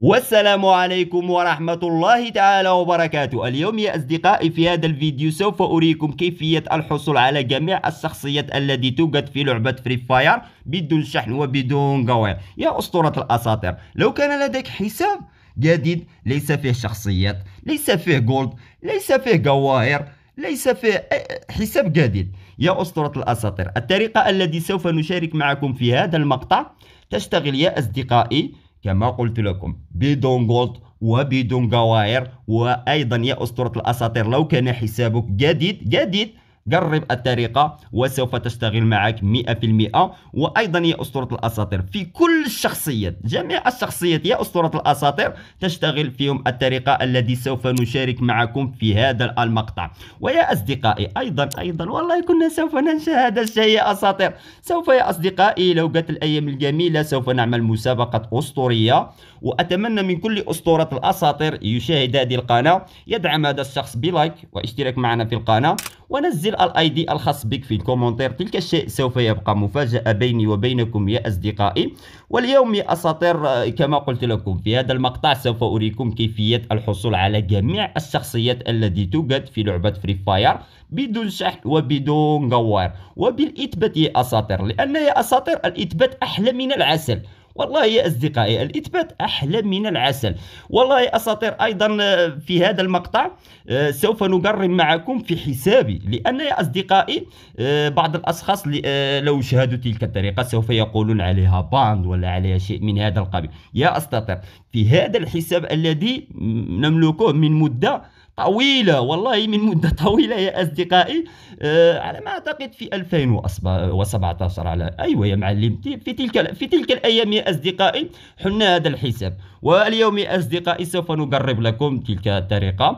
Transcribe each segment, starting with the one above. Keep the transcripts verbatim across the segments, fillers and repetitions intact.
والسلام عليكم ورحمة الله تعالى وبركاته. اليوم يا أصدقائي في هذا الفيديو سوف أريكم كيفية الحصول على جميع الشخصيات التي توجد في لعبة فري فاير بدون شحن وبدون قوائم. يا أسطورة الأساطير، لو كان لديك حساب جديد ليس فيه شخصيات، ليس فيه جولد، ليس فيه جواهر، ليس فيه حساب جديد. يا أسطورة الأساطير، الطريقة التي سوف نشارك معكم في هذا المقطع تشتغل يا أصدقائي كما قلت لكم بدون جولد وبدون جواهر. وايضا يا اسطوره الاساطير، لو كان حسابك جديد جديد جرب الطريقه وسوف تشتغل معك مئة بالمئة. وايضا يا اسطوره الاساطير، في كل الشخصيات، جميع الشخصيات يا اسطوره الاساطير تشتغل فيهم الطريقه التي سوف نشارك معكم في هذا المقطع. ويا اصدقائي ايضا ايضا والله كنا سوف ننسى هذا الشيء يا اساطير. سوف يا اصدقائي لو جت الايام الجميله سوف نعمل مسابقه اسطوريه، واتمنى من كل اسطوره الاساطير يشاهد هذه القناه يدعم هذا الشخص بلايك واشتراك معنا في القناه، ونزل الاي دي الخاص بك في الكومنتير. تلك الشيء سوف يبقى مفاجأة بيني وبينكم يا أصدقائي. واليوم يا أساطير كما قلت لكم في هذا المقطع سوف أريكم كيفية الحصول على جميع الشخصيات التي توجد في لعبة فري فاير بدون شحن وبدون جوار وبالإثبات يا أساطير، لأن يا أساطير الإثبات أحلى من العسل. والله يا أصدقائي الإثبات أحلى من العسل. والله يا أساطير أيضا في هذا المقطع سوف نجرب معكم في حسابي، لأن يا أصدقائي بعض الأشخاص لو شاهدوا تلك الطريقة سوف يقولون عليها باند ولا عليها شيء من هذا القبيل. يا أساطير في هذا الحساب الذي نملكه من مدة طويلة، والله من مدة طويلة يا أصدقائي، أه على ما أعتقد في ألفين وسبعة عشر على أيوة يا معلم، في تلك في تلك الأيام يا أصدقائي حنا هذا الحساب. واليوم يا أصدقائي سوف نجرب لكم تلك الطريقة.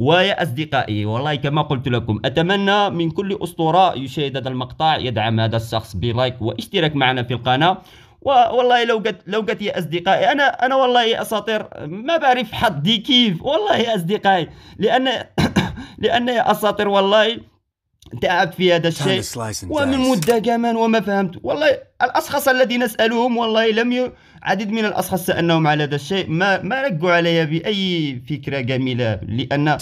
ويا أصدقائي والله كما قلت لكم أتمنى من كل أسطورة يشاهد هذا المقطع يدعم هذا الشخص بلايك واشتراك معنا في القناة. والله لو قلت لو قلت يا اصدقائي انا انا والله يا اساطير ما بعرف حظي كيف والله يا اصدقائي، لان لان يا اساطير والله تعبت في هذا الشيء ومن مده كمان وما فهمت. والله الاشخاص الذين اسالهم والله لم ي... عدد من الاشخاص سالناهم على هذا الشيء ما ما رجعوا علي باي فكره جميله، لان آه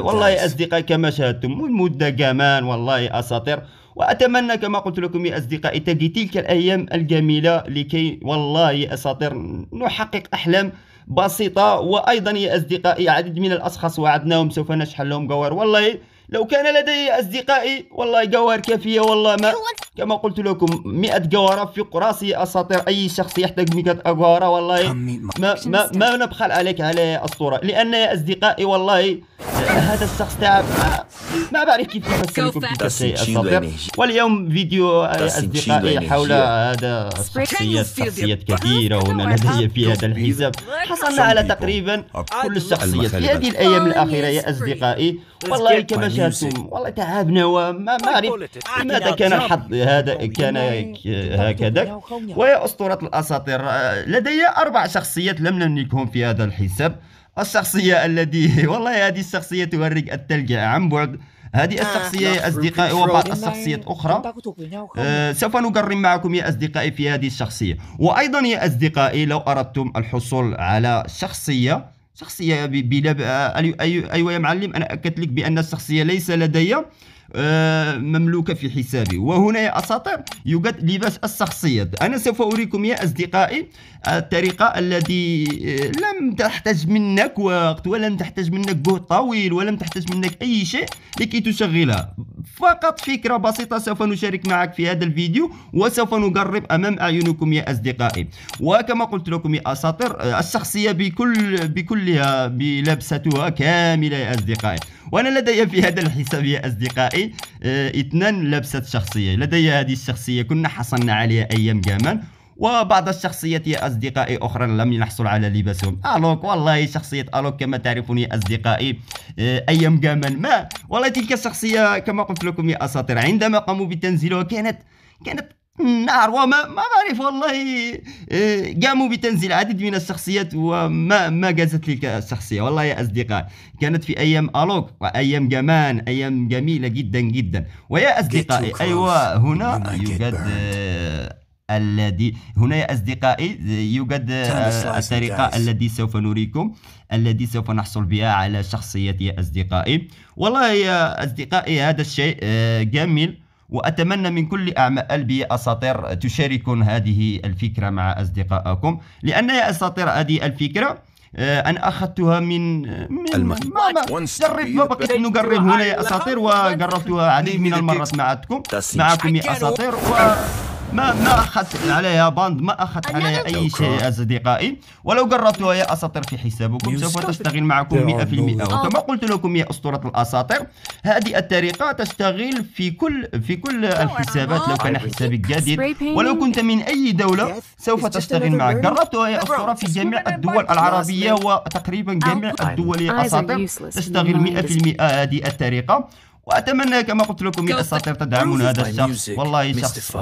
والله يا اصدقائي كما شاهدتم من مده كمان والله يا اساطير. وأتمنى كما قلت لكم يا أصدقائي تجي تلك الأيام الجميلة لكي والله يا أساطير نحقق أحلام بسيطة. وأيضا يا أصدقائي عدد من الأشخاص وعدناهم سوف نشحن لهم جوار. والله لو كان لدي يا أصدقائي والله جوار كافية، والله ما كما قلت لكم مئة جوارة في قراصي يا أساطير. أي شخص يحتاج مئة جوارة والله ما ما ما نبخل عليك على يا أسطورة، لأن يا أصدقائي والله هذا الشخص تعب ما بعرف كيف يفسر لكم تلك الشيء أساطير. واليوم فيديو أصدقائي حول هذا الشخصيات، شخصيات كثيرة هنا لدي في هذا الحساب. حصلنا على تقريبا كل الشخصيات في هذه الأيام الأخيرة يا أصدقائي. والله كما شاهدتم والله تعبنا وما ما أعرف لماذا كان الحظ هذا كان هكذا. ويا أسطورة الأساطير لدي أربع شخصيات لم نملكهم في هذا الحساب. الشخصية التي والله هذه الشخصية تورق الثلج عن بعد، هذه الشخصية يا أصدقائي وبعض الشخصيات أخرى أه سوف نجرب معكم يا أصدقائي في هذه الشخصية. وأيضا يا أصدقائي لو أردتم الحصول على شخصية شخصية بلا أيوة يا معلم، أنا أكدت لك بأن الشخصية ليس لدي مملوكة في حسابي. وهنا يا أساطير يوجد لباس الشخصيات. أنا سوف أريكم يا أصدقائي الطريقة التي لم تحتاج منك وقت ولم تحتاج منك جهد طويل ولم تحتاج منك أي شيء لكي تشغلها، فقط فكرة بسيطة سوف نشارك معك في هذا الفيديو وسوف نجرب أمام أعينكم يا أصدقائي. وكما قلت لكم يا أساطير الشخصية بكل بكلها بلبستها كاملة يا أصدقائي. وأنا لدي في هذا الحساب يا أصدقائي اه اثنان لبسة شخصية. لدي هذه الشخصية كنا حصلنا عليها أيام جامان، وبعض الشخصيات يا أصدقائي أخرى لم نحصل على لباسهم. ألوك والله شخصية ألوك كما تعرفون يا أصدقائي اه أيام جامان ما والله تلك الشخصية كما قلت لكم يا أساطير عندما قاموا بتنزيلها كانت كانت نار وما ما بعرف والله قاموا بتنزيل عدد من الشخصيات وما ما جازت لك الشخصيه. والله يا اصدقائي كانت في ايام الوك وايام جمان ايام جميله جدا جدا. ويا اصدقائي ايوه هنا يوجد الذي هنا يا أصدقائي يوجد الطريقة التي سوف نريكم الذي سوف نحصل بها على شخصيتي يا أصدقائي. والله يا أصدقائي هذا الشيء جميل، وأتمنى من كل أعماق قلبي أساطير تشاركون هذه الفكرة مع أصدقائكم، لأن يا أساطير هذه الفكرة أنا أخذتها من من المخ... ما, ما جربت ما بقيت نجرب هنا يا أساطير، وجربتها عديد من المرات معكم معكم يا أساطير، و ما ما أخذت عليها باند، ما أخذت عليها أي شيء أصدقائي. ولو جربتها يا أساطير في حسابكم سوف تشتغل معكم مئة بالمئة. وكما قلت لكم يا أسطورة الأساطير هذه الطريقة تشتغل في كل في كل الحسابات. لو كان حسابك جديد ولو كنت من أي دولة سوف تشتغل معك. جربتها يا أسطورة في جميع الدول العربية وتقريبا جميع الدول يا أساطير تشتغل مئة بالمئة هذه الطريقة. واتمنى كما قلت لكم يا اساطير تدعمون هذا الشخص، والله شخص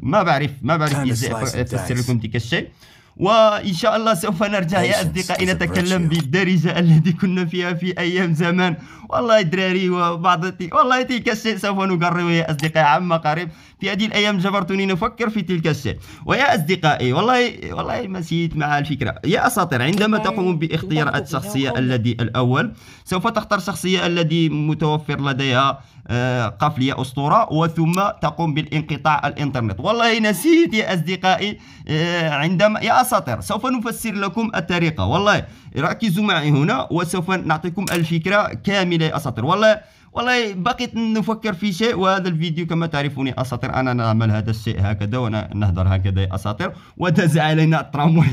ما بعرف ما بعرف ازاي افسر لكم تلك الشيء. وان شاء الله سوف نرجع يا اصدقائي نتكلم بالدارجه التي كنا فيها في ايام زمان. والله دراري وبعض والله تلك الشيء سوف نقرره يا اصدقائي عما قريب. في هذه الايام جبرتني نفكر في تلك الشيء. ويا اصدقائي والله والله مشيت مع الفكره يا اساطير. عندما تقوم باختيار الشخصيه الذي الاول سوف تختار شخصيه الذي متوفر لديها قفل يا اسطوره، وثم تقوم بالانقطاع الانترنت. والله نسيت يا اصدقائي عندما يا اساطير سوف نفسر لكم الطريقه. والله ركزوا معي هنا وسوف نعطيكم الفكره كامله يا اساطير. والله والله بقيت نفكر في شيء، وهذا الفيديو كما تعرفون يا اساطير انا نعمل هذا الشيء هكذا ونهضر هكذا يا اساطير، وداز علينا الترامواي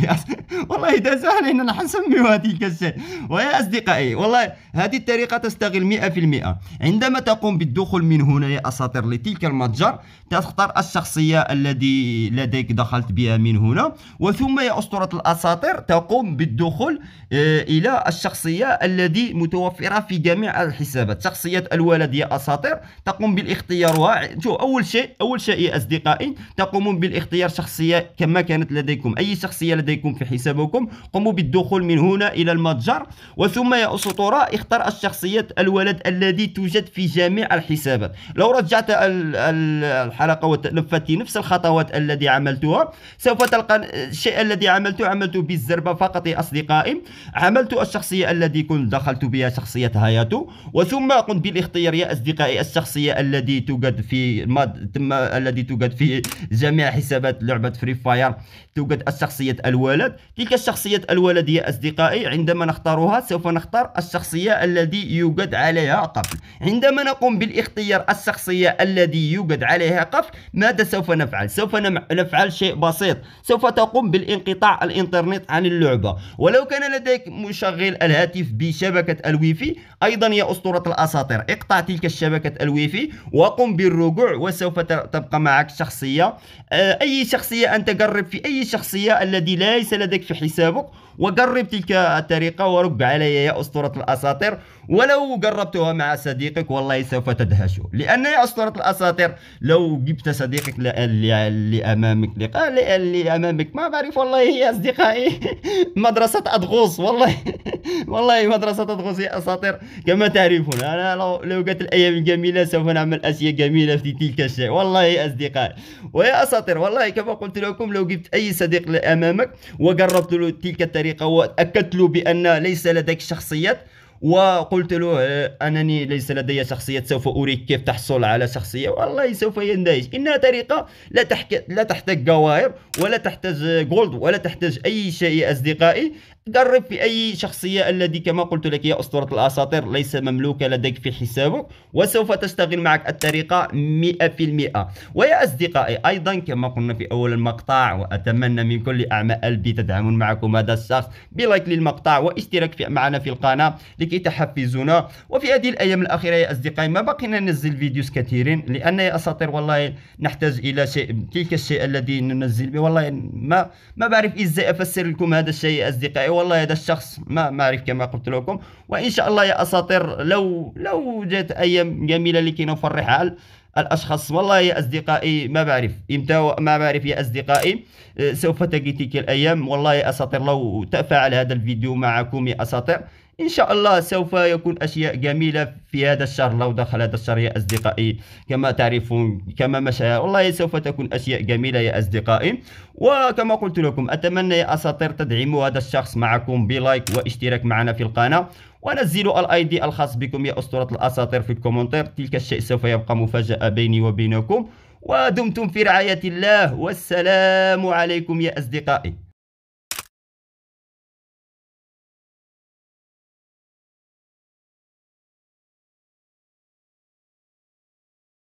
والله داز علينا نسميوها تلك الشيء. ويا اصدقائي والله هذه الطريقه تستغل مئة بالمئة. عندما تقوم بالدخول من هنا يا اساطير لتلك المتجر تختار الشخصيه الذي لديك دخلت بها من هنا، وثم يا اسطوره الاساطير تقوم بالدخول الى الشخصيه الذي متوفره في جميع الحسابات. شخصيه الولد يا اساطير تقوم بالاختيار. شوف اول شيء اول شيء يا اصدقائي تقومون بالاختيار شخصيه كما كانت لديكم، اي شخصيه لديكم في حسابكم قوموا بالدخول من هنا الى المتجر، وثم يا اسطوره اختار الشخصيه الولد الذي توجد في جميع الحسابات. لو رجعت الحلقه وتلفت نفس الخطوات التي عملتها سوف تلقى الشيء الذي عملته عملته بالزربه فقط يا اصدقائي. عملت الشخصيه التي كنت دخلت بها شخصيه هاياتو، وثم قمت بالاختيار اختيار يا اصدقائي الشخصيه الذي توجد في الماد... تم الذي توجد في جميع حسابات لعبه فري فاير توجد الشخصيه الولد. تلك الشخصيه الولد يا اصدقائي عندما نختارها سوف نختار الشخصيه الذي يوجد عليها قفل. عندما نقوم بالاختيار الشخصيه الذي يوجد عليها قفل ماذا سوف نفعل؟ سوف نفعل شيء بسيط، سوف تقوم بالانقطاع الانترنت عن اللعبه. ولو كان لديك مشغل الهاتف بشبكه الويفي ايضا يا اسطوره الاساطير اقطع تلك الشبكة الويفي وقم بالرجوع، وسوف تبقى معك شخصية أي شخصية أنت جرب في أي شخصية الذي ليس لديك في حسابك، وجرب تلك الطريقة ورب علي يا أسطورة الأساطير. ولو جربتها مع صديقك والله سوف تدهشه، لأن يا أسطورة الأساطير لو جبت صديقك اللي أمامك اللي أمامك ما بعرف والله يا أصدقائي مدرسة أدغوص. والله والله مدرسة أدغوص يا أساطير كما تعرفون. أنا لو لو جات الايام الجميله سوف نعمل اشياء جميله في تلك الشيء والله يا اصدقائي. ويا اساطير والله كما قلت لكم لو جبت اي صديق امامك وجربت له تلك الطريقه واكدت له بان ليس لديك شخصيات وقلت له انني ليس لدي شخصية سوف اريك كيف تحصل على شخصية، والله سوف يندهش. انها طريقة لا تحك... لا تحتاج جواهر ولا تحتاج جولد ولا تحتاج اي شيء يا اصدقائي. جرب في اي شخصية الذي كما قلت لك يا اسطورة الاساطير ليس مملوكة لديك في حسابك، وسوف تشتغل معك الطريقة مئة بالمئة. ويا اصدقائي ايضا كما قلنا في اول المقطع واتمنى من كل اعماق قلبي تدعمون معكم هذا الشخص بلايك للمقطع واشتراك في... معنا في القناة تحفزونا. وفي هذه الايام الاخيره يا اصدقائي ما بقينا ننزل فيديوز كثيرين، لان يا اساطير والله نحتاج الى شيء تلك الشيء الذي ننزل به. والله ما ما بعرف ازاي افسر لكم هذا الشيء يا اصدقائي. والله هذا الشخص ما ما اعرف كما قلت لكم. وان شاء الله يا اساطير لو لو جات ايام جميله لكي نفرح الاشخاص. والله يا اصدقائي ما بعرف امتى ما بعرف يا اصدقائي سوف تجي تلك الايام. والله يا اساطير لو تفاعل هذا الفيديو معكم يا اساطير إن شاء الله سوف يكون أشياء جميلة في هذا الشهر. لو دخل هذا الشهر يا أصدقائي كما تعرفون كما مشى والله سوف تكون أشياء جميلة يا أصدقائي. وكما قلت لكم أتمنى يا أساطير تدعموا هذا الشخص معكم بلايك واشتراك معنا في القناة، ونزلوا الاي دي الخاص بكم يا أسطورة الأساطير في الكومنتير. تلك الشيء سوف يبقى مفاجأة بيني وبينكم، ودمتم في رعاية الله، والسلام عليكم يا أصدقائي.